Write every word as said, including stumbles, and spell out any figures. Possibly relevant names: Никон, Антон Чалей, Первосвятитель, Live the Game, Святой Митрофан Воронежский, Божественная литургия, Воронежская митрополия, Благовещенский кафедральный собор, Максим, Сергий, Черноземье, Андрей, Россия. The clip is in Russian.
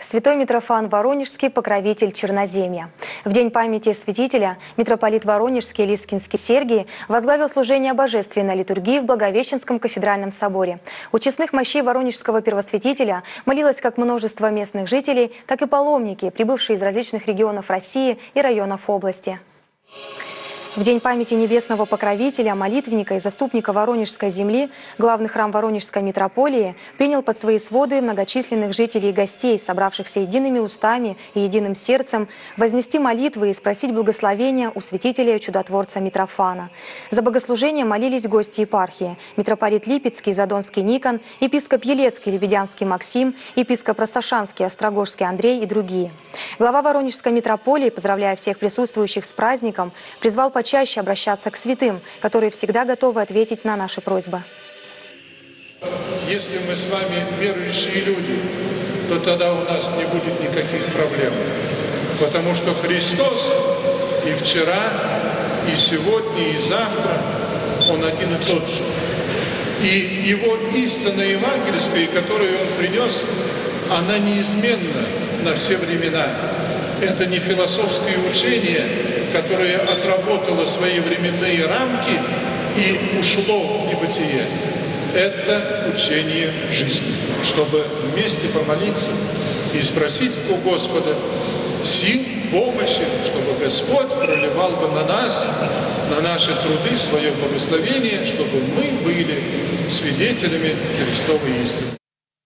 Святой Митрофан Воронежский – покровитель Черноземья. В день памяти святителя митрополит Воронежский и Лискинский Сергий возглавил служение божественной литургии в Благовещенском кафедральном соборе. У честных мощей Воронежского первосвятителя молилось как множество местных жителей, так и паломники, прибывшие из различных регионов России и районов области. В день памяти небесного покровителя, молитвенника и заступника Воронежской земли главный храм Воронежской митрополии принял под свои своды многочисленных жителей и гостей, собравшихся едиными устами и единым сердцем, вознести молитвы и спросить благословения у святителя и чудотворца Митрофана. За богослужение молились гости епархии: митрополит Липецкий, Задонский Никон, епископ Елецкий, Лебедянский Максим, епископ Росошанский, Острогожский Андрей и другие. Глава Воронежской митрополии, поздравляя всех присутствующих с праздником, призвал почитать чаще обращаться к святым, которые всегда готовы ответить на наши просьбы. Если мы с вами верующие люди, то тогда у нас не будет никаких проблем. Потому что Христос и вчера, и сегодня, и завтра Он один и тот же. И Его истина евангельская, которую Он принес, она неизменна на все времена. Это не философское учение, которое отработало свои временные рамки и ушло в небытие. Это учение жизни, чтобы вместе помолиться и спросить у Господа сил, помощи, чтобы Господь проливал бы на нас, на наши труды свое благословение, чтобы мы были свидетелями Христовой истины.